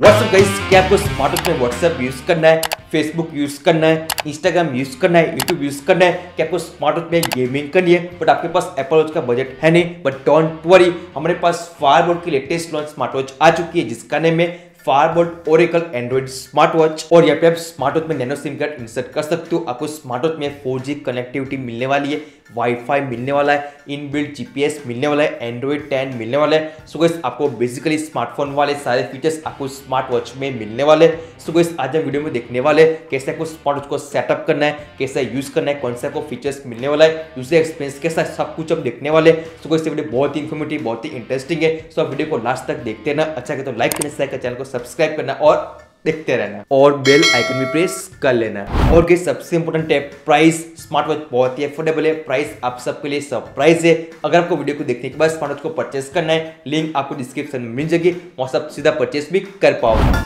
WhatsApp guys, क्या आपको smartphone में व्हाट्सएप यूज करना है, फेसबुक यूज करना है, इंस्टाग्राम यूज करना है, यूट्यूब यूज करना है? क्या आपको स्मार्टफोन में गेमिंग करनी है बट आपके पास एप्पल वॉच का बजट है नहीं? बट डोंट वरी, हमारे पास फायर बोल्ट की लेटेस्ट लॉन्च स्मार्ट वॉच आ चुकी है जिसका नेम है Fire Boltt Oracle Android smart watch. और यहाँ पे आप स्मार्ट वॉच में नैनो सिम कार्ड इंसर्ट कर सकते हो। आपको स्मार्ट वॉच में 4G कनेक्टिविटी मिलने वाली है, वाईफाई मिलने वाला है, इनबिल्ट GPS मिलने वाला है, एंड्रॉइड 10 मिलने वाला है। सो गाइस, आपको बेसिकली स्मार्टफोन वाले सारे फीचर्स आपको स्मार्ट वॉच में मिलने वाले। सो गाइस, आज हम वीडियो में देखने वाले कैसे आपको स्मार्ट वॉच को सेटअप करना है, कैसे यूज करना है, कौन सा आपको फीचर्स मिलने वाला है, यूजर एक्सपीरियंस कैसा है, सब कुछ हम देखने वाले। सो गाइस, वीडियो बहुत ही इन्फॉर्मेटिव, बहुत ही इंटरेस्टिंग है। सो आप वीडियो को लास्ट तक देखते रहना। अच्छा लगे तो लाइक करना, शेयर करना, चैनल को सब्सक्राइब करना और देखते रहना और बेल आइकन भी प्रेस कर लेना। और ये सबसे इंपॉर्टेंट है, प्राइस। स्मार्ट वॉच बहुत ही अफोर्डेबल है, प्राइस आप सबके लिए सरप्राइज है। अगर आपको वीडियो को देखने के बाद स्मार्ट वॉच को परचेस करना है, लिंक आपको डिस्क्रिप्शन में मिल जाएगी, वहां से आप सीधा परचेस भी कर पाओगे।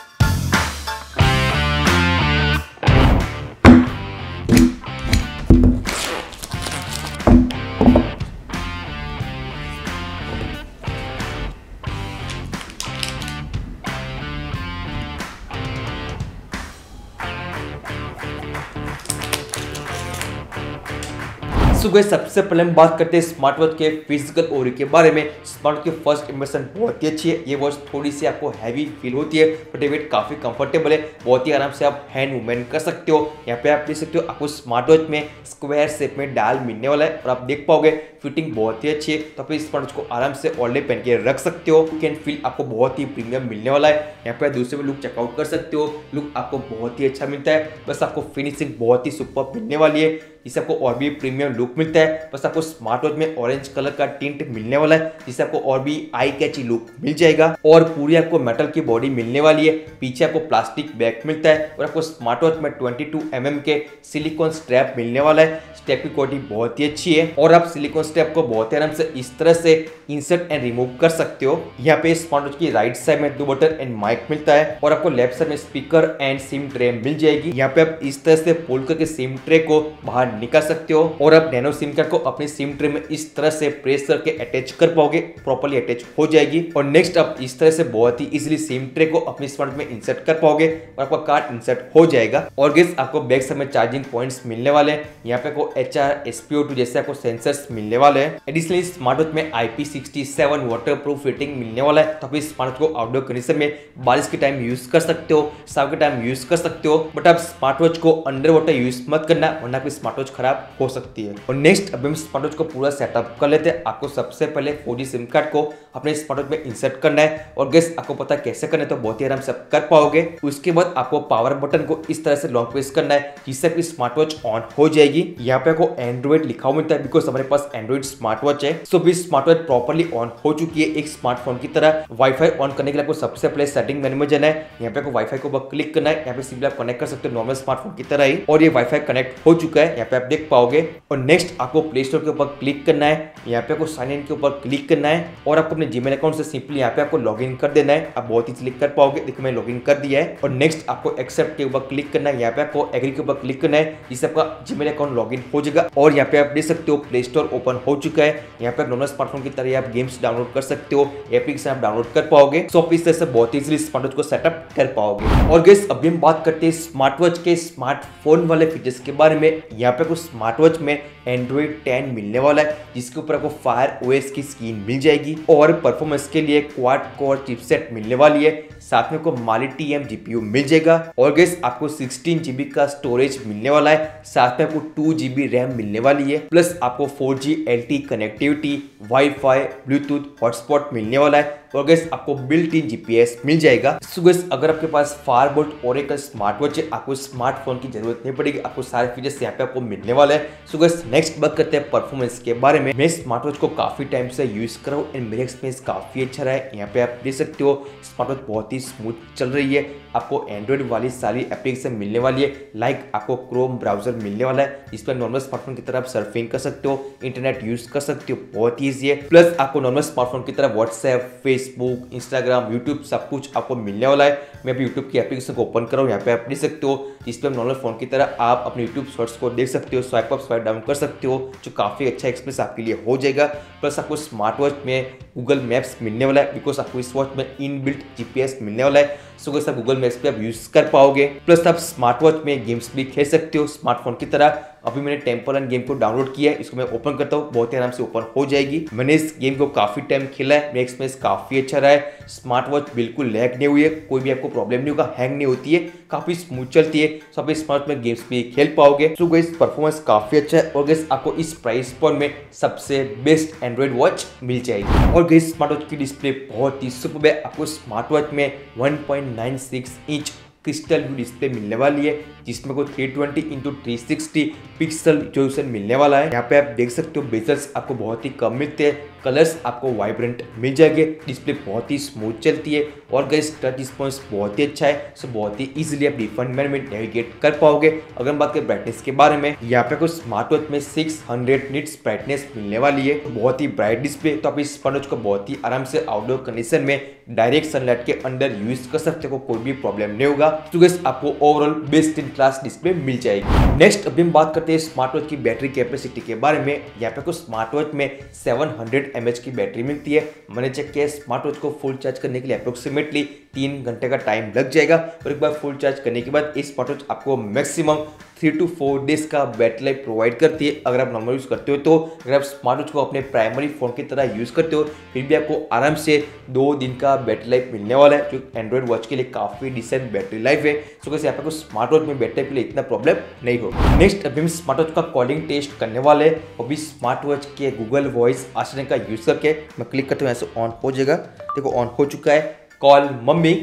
सुबह सबसे पहले हम बात करते हैं स्मार्ट वॉच के फिजिकल ओरिक के बारे में। स्मार्ट वॉच की फर्स्ट इम्प्रेशन बहुत ही अच्छी है। ये वॉच थोड़ी सी आपको हैवी फील होती है बट ये वेट काफ़ी कंफर्टेबल है, बहुत ही आराम से आप हैंड मूवमेंट कर सकते हो। यहाँ पे आप देख सकते हो, आपको स्मार्ट वॉच में स्क्वायर शेप में डायल मिलने वाला है और आप देख पाओगे फिटिंग बहुत ही अच्छी है। तो आप इस स्मार्ट वॉच को आराम से ऑल डे पहन के रख सकते हो। कैन फील आपको बहुत ही प्रीमियम मिलने वाला है। यहाँ पे आप दूसरे में लुक चेकआउट कर सकते हो, लुक आपको बहुत ही अच्छा मिलता है। बस आपको फिनिशिंग बहुत ही सुपर मिलने वाली है, जिससे आपको और भी प्रीमियम लुक मिलता है। बस आपको स्मार्ट वॉच में ऑरेंज कलर का टिंट मिलने वाला है, जिससे आपको और भी आई कैची लुक मिल जाएगा। और पूरी आपको मेटल की बॉडी मिलने वाली है, पीछे आपको प्लास्टिक बैक मिलता है और आपको स्मार्ट वॉच में 22 mm के सिलिकॉन स्ट्रैप मिलने वाला है। स्ट्रैप की क्वालिटी बहुत ही अच्छी है और आप सिलिकॉन स्ट्रैप को बहुत ही आराम से इस तरह से इंसर्ट एंड रिमूव कर सकते हो। यहाँ पे स्मार्ट वॉच की राइट साइड में 2 बटन एंड माइक मिलता है और आपको लेफ्ट साइड में स्पीकर एंड सिम ट्रे मिल जाएगी। यहाँ पे आप इस तरह से पुल करके सिम ट्रे को बाहर निकाल सकते हो और आप नैनो सिम कार्ड को अपने सिम ट्रे में इस तरह से प्रेस करके अटैच कर पाओगे, प्रॉपर्ली अटैच हो जाएगी। और नेक्स्ट आप इस तरह से बहुत ही इजीली सिम ट्रे को अपने स्मार्ट में इंसर्ट कर पाओगे और आपका कार्ड इंसर्ट हो जाएगा। और गाइस, आपको बैक साइड में चार्जिंग पॉइंट्स मिलने वाले हैं। यहाँ पे आपको HR, SpO2 जैसे आपको सेंसर्स मिलने वाले हैं। एडिशनली स्मार्ट वॉच में IP67 वाटरप्रूफ फिटिंग मिलने वाला है। तो आप इस स्मार्ट वॉच को आउटडोर कंडीशन में बारिश के टाइम यूज कर सकते हो, शाम के टाइम यूज कर सकते हो। बट आप स्मार्ट वॉच को अंडर वाटर यूज मत करना, वरना आपकी स्मार्ट वॉच खराब हो सकती है। और नेक्स्ट अब हम स्मार्ट वॉच को पूरा सेटअप कर लेते हैं। आपको सबसे पहले 4G सिम कार्ड को अपने स्मार्ट वॉच में इंसर्ट करना है और गाइस, आपको पता है कैसे करना है तो बहुत ही आराम से कर पाओगे। उसके बाद आपको पावर बटन को इस तरह से लॉन्ग प्रेस करना है, जिससे आपकी स्मार्ट वॉच ऑन हो जाएगी। यहाँ पे आपको एंड्रॉइड लिखा मिलता है बिकॉज हमारे पास एंड्रॉइड स्मार्ट वॉच है। सो भी स्मार्ट वॉच प्रॉपरली ऑन हो चुकी है एक स्मार्टफोन की तरह। वाईफाई ऑन करने के लिए आपको सबसे पहले सेटिंग मेन्यू में जाना है। यहाँ पे आपको वाईफाई को क्लिक करना है। यहाँ पे सिंपली आप कनेक्ट कर सकते हो नॉर्मल स्मार्टफोन की तरह ही। और ये वाईफाई कनेक्ट हो चुका है, यहाँ पे आप देख पाओगे। और नेक्स्ट आपको प्ले स्टोर के ऊपर क्लिक करना है। यहाँ पे आपको साइन इन के ऊपर क्लिक करना है और आपको अपने जीमेल अकाउंट से सिंपली यहाँ पे आपको लॉगिन कर देना है। आप बहुत इजीली कर पाओगे। देखो, मैं लॉगिन कर दिया है। और नेक्स्ट आपको एक्सेप्ट के ऊपर क्लिक करना है। यहाँ पे आपको एग्री के ऊपर क्लिक करना है, जिससे आपका जीमेल अकाउंट लॉगिन हो जाएगा। और यहाँ पे आप देख सकते हो प्ले स्टोर ओपन हो चुका है। यहाँ पे नॉर्मल स्मार्टफोन की तरह आप गेम्स डाउनलोड कर सकते हो, एप्लीकेशन आप डाउनलोड कर पाओगे। सो आप इस तरह से बहुत इजीली स्मार्ट वॉच को सेटअप कर पाओगे। और गाइस, अभी हम बात करते हैं स्मार्ट वॉच के स्मार्टफोन वाले फीचर्स के बारे में। यहाँ पे कुछ स्मार्ट वॉच में एंड्रॉइड 10 मिलने वाला है, जिसके ऊपर आपको फायर OS की स्क्रीन मिल जाएगी। और परफॉर्मेंस के लिए क्वाड कोर चिपसेट मिलने वाली है, साथ में को माली TM GPU मिल जाएगा। और गाइस, आपको 16 GB का स्टोरेज मिलने वाला है, साथ में आपको 2 GB रैम मिलने वाली है। प्लस आपको 4G LTE connectivity, wifi, Bluetooth hotspot मिलने वाला है। और गाइस, आपको बिल्ट इन GPS मिल जाएगा। सो गाइस, अगर आपके पास फायरबोल्ट ओरेकल स्मार्ट वॉच है, आपको स्मार्टफोन की जरूरत नहीं पड़ेगी, आपको सारे फीचर्स यहाँ पे आपको मिलने वाले हैं। सो गाइस, नेक्स्ट बात करते हैं परफॉर्मेंस के बारे में। मैं स्मार्ट वॉच को काफी टाइम से यूज कर रहा हूँ एंड मेरा एक्सपीरियंस काफी अच्छा रहा है। यहाँ पे आप देख सकते हो स्मार्ट वॉच बहुत ही स्मूथ चल रही है। आपको एंड्रॉइड वाली सारी एप्लीकेशन मिलने वाली है, लाइक आपको क्रोम ब्राउजर मिलने वाला है, जिस पर नॉर्मल स्मार्टफोन की तरह आप सर्फिंग कर सकते हो, इंटरनेट यूज कर सकते हो, बहुत ईजी है। प्लस आपको नॉर्मल स्मार्टफोन की तरह व्हाट्सएप, फेसबुक, इंस्टाग्राम, यूट्यूब सब कुछ आपको मिलने वाला है। मैं अभी यूट्यूब की एप्लीकेशन को ओपन कर रहा हूँ। यहाँ पे आप देख सकते हो, जिस पर नॉर्मल फोन की तरह आप अपने यूट्यूब शॉर्ट्स को देख सकते हो, स्वाइप अप स्वाइप डाउन कर सकते हो, जो काफ़ी अच्छा एक्सपीरियंस आपके लिए हो जाएगा। प्लस आपको स्मार्ट वॉच में गूगल मैप्स मिलने वाला है, बिकॉज आपको इस वॉच में इनबिल्ट जीपीएस मिलने वाला है। सो गाइस आप गूगल मैप्स पे आप यूज़ कर पाओगे। प्लस आप स्मार्ट वॉच में गेम्स भी खेल सकते हो स्मार्टफोन की तरह। अभी मैंने टेम्पल रन गेम को डाउनलोड किया है, इसको मैं ओपन करता हूँ, बहुत ही आराम से ओपन हो जाएगी। मैंने इस गेम को काफ़ी टाइम खेला है, मेरा एक्सपीरियंस काफ़ी अच्छा रहा है। स्मार्ट वॉच बिल्कुल लैग नहीं हुई है, कोई भी आपको प्रॉब्लम नहीं होगा, हैंग नहीं होती है, काफ़ी स्मूथ चलती है। सो आप स्मार्ट में गेम्स भी खेल पाओगे। सो गाइस परफॉर्मेंस काफ़ी अच्छा है और गाइस आपको इस प्राइस पॉइंट में सबसे बेस्ट एंड्रॉइड वॉच मिल जाएगी। और गाइस स्मार्ट वॉच की डिस्प्ले बहुत ही सुपर्ब है। आपको स्मार्ट वॉच में 1.96 इंच क्रिस्टल व्यू डिस्प्ले मिलने वाली है, जिसमें को 320x360 पिक्सल रिजोल्यूशन मिलने वाला है। यहाँ पे आप देख सकते हो बेजल्स आपको बहुत ही कम मिलते हैं, कलर्स आपको वाइब्रेंट मिल जाएंगे, डिस्प्ले बहुत ही स्मूथ चलती है और गाइस टच रिस्पॉन्स बहुत ही अच्छा है। सो बहुत ही इजीली आप डिफरेंट एनवायरमेंट नेविगेट कर पाओगे। अगर हम बात करें ब्राइटनेस के बारे में, यहाँ पे कुछ स्मार्ट वॉच में 600 निट्स ब्राइटनेस मिलने वाली है, बहुत ही ब्राइट डिस्प्ले। तो आप इस स्मार्ट वॉच को बहुत ही आराम से आउटडोर कंडीशन में डायरेक्ट सनलाइट के अंदर यूज कर सकते हो, कोई भी प्रॉब्लम नहीं होगा। तो गाइस आपको overall best in class display मिल जाएगी। नेक्स्ट अभी हम बात करते हैं स्मार्ट वॉच की बैटरी कैपेसिटी के बारे में। यहाँ पे कुछ स्मार्ट वॉच में 700 mAh की बैटरी मिलती है। मैंने चेक किया, स्मार्ट वॉच को फुल चार्ज करने के लिए अप्रोक्सीमेटली 3 घंटे का टाइम लग जाएगा और एक बार फुल चार्ज करने के बाद इस स्मार्ट वॉच आपको मैक्सिमम 3 to 4 days का बैटरी लाइफ प्रोवाइड करती है, अगर आप नॉर्मल यूज़ करते हो तो। अगर आप स्मार्ट वॉच को अपने प्राइमरी फ़ोन की तरह यूज़ करते हो फिर भी आपको आराम से 2 दिन का बैटरी लाइफ मिलने वाला है, जो एंड्रॉइड वॉच के लिए काफ़ी डिसेंट बैटरी लाइफ है। सो कैसे आपको स्मार्ट वॉच में बैटरी के लिए इतना प्रॉब्लम नहीं होगा। नेक्स्ट अभी हम स्मार्ट वॉच का कॉलिंग टेस्ट करने वाले हैं। अभी स्मार्ट वॉच के गूगल वॉइस असिस्टेंट का यूज़ करके मैं क्लिक करता हूँ, यहाँ से ऑन हो जाएगा। देखो ऑन हो चुका है। कॉल मम्मी,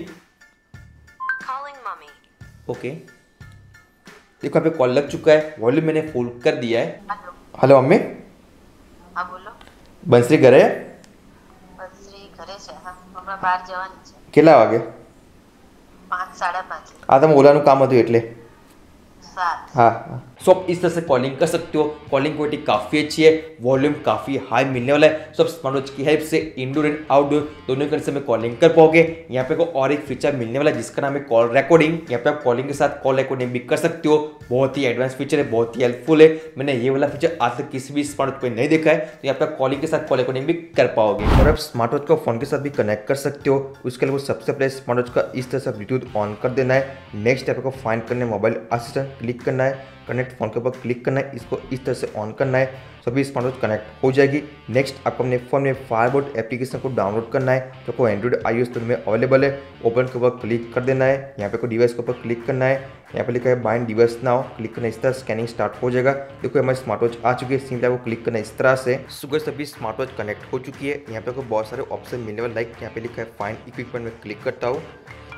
ओके देखो यहाँ पे कॉल लग चुका है। वॉल्यूम मैंने फुल कर दिया है। हेलो मम्मी, हाँ बोलो। बंसरी घरे? बंसरी घरे छे, हां हमरा बाहर જવાનું છે। કેટલા વાગે? 5:30। આ તો ઓલાનું કામ હતું એટલે 7। हां सो आप इस तरह से कॉलिंग कर सकते हो। कॉलिंग क्वालिटी काफ़ी अच्छी है, वॉल्यूम काफ़ी हाई मिलने वाला है। सो आप स्मार्ट वॉच की हेल्प से इंडोर एंड आउटडोर दोनों कंडीशन में कॉलिंग कर पाओगे। यहाँ पे को और एक फीचर मिलने वाला है जिसका नाम है कॉल रिकॉर्डिंग। यहाँ पे आप कॉलिंग के साथ कॉल रिकॉर्डिंग भी कर सकते हो, बहुत ही एडवांस फीचर है, बहुत ही हेल्पफुल है। मैंने ये वाला फीचर आज तक किसी भी स्मार्ट वॉच पर नहीं देखा है। तो यहाँ पे आप कॉलिंग के साथ कॉल रिकॉर्डिंग भी कर पाओगे और आप स्मार्ट वॉच को फोन के साथ भी कनेक्ट कर सकते हो। उसके लिए सबसे पहले स्मार्ट वॉच का इस तरह से ब्लूटूथ ऑन कर देना है। नेक्स्ट आपको फाइंड करना है मोबाइल असिस्टेंट, क्लिक करना है, कनेक्ट फोन के ऊपर क्लिक करना है, इसको इस तरह से ऑन करना है, सभी स्मार्ट वॉच कनेक्ट हो जाएगी। नेक्स्ट आपको अपने फ़ोन में फायरबोल्ट एप्लीकेशन को डाउनलोड करना है, तो आपको एंड्रॉइड iOS दोनों में अवेलेबल है। ओपन के ऊपर क्लिक कर देना है, यहाँ पे को डिवाइस के ऊपर क्लिक करना है, यहाँ पे लिखा है बाइंड डिवाइस नाउ, क्लिक करना, इस तरह स्कैनिंग स्टार्ट हो जाएगा। देखो हमारे स्मार्ट वॉच आ चुकी है, सिंपली आपको क्लिक करना इस तरह से। सुबह सभी स्मार्ट वॉच कनेक्ट हो चुकी है। यहाँ पे आपको बहुत सारे ऑप्शन मिलने वाले, लाइक यहाँ पे लिखा है फाइंड इक्विपमेंट में क्लिक करता हूँ।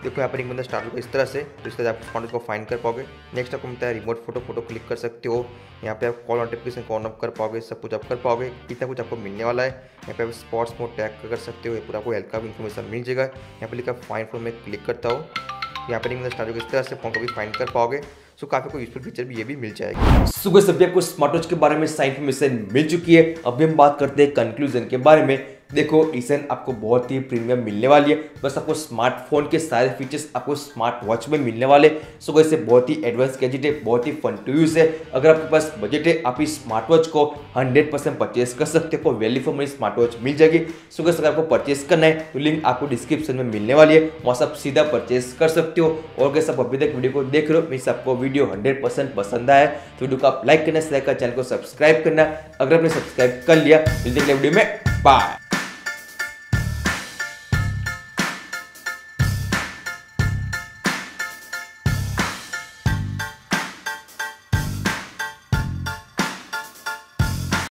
देखो यहाँ पर एक मतलब स्टार्ट होगा इस तरह से, तो इस तरह आप स्मार्ट वॉच को फाइंड कर पाओगे। नेक्स्ट आपको मिलता है रिमोट फोटो क्लिक कर सकते हो। यहाँ पे आप कॉल नोटिफिकेशन को ऑन ऑफ कर पाओगे, सब कुछ आप कर पाओगे, इतना कुछ आपको मिलने वाला है। यहाँ पे आप स्पॉट्स मोड टैग कर सकते हो, ये पूरा आपको हेल्थ का इन्फॉर्मेशन मिल जाएगा। यहाँ पे लिखा फाइंड फोन में क्लिक करता हूँ, यहाँ पर एक मतलब स्टार्ट होगा इस तरह से, फोन को भी फाइंड कर पाओगे। सो काफ़ी कोई यूजफुल फीचर भी ये भी मिल जाएगा। सुबह सभी आपको स्मार्ट वॉच के बारे में सारी इन्फॉर्मेशन मिल चुकी है। अभी हम बात करते हैं कंक्लूजन के बारे में। देखो डिज़ाइन आपको बहुत ही प्रीमियम मिलने वाली है, बस आपको स्मार्टफोन के सारे फीचर्स आपको स्मार्ट वॉच में मिलने वाले। सो वैसे बहुत ही एडवांस गैजेट है, बहुत ही फन टू यूज़ है। अगर आपके पास बजट है आप इस स्मार्ट वॉच को 100% परचेस कर सकते हो, value for money smart watch मिल जाएगी। सो वैसे अगर आपको परचेस करना है तो लिंक आपको डिस्क्रिप्शन में मिलने वाली है, वहाँ से आप सीधा परचेस कर सकते हो। और अगर सब अभी तक वीडियो को देख रहे हो मीन्स आपको वीडियो 100% पसंद आया है तो वीडियो को आप लाइक करना, शेयर करना, चैनल को सब्सक्राइब करना। अगर आपने सब्सक्राइब कर लिया मिलते वीडियो में, बाय।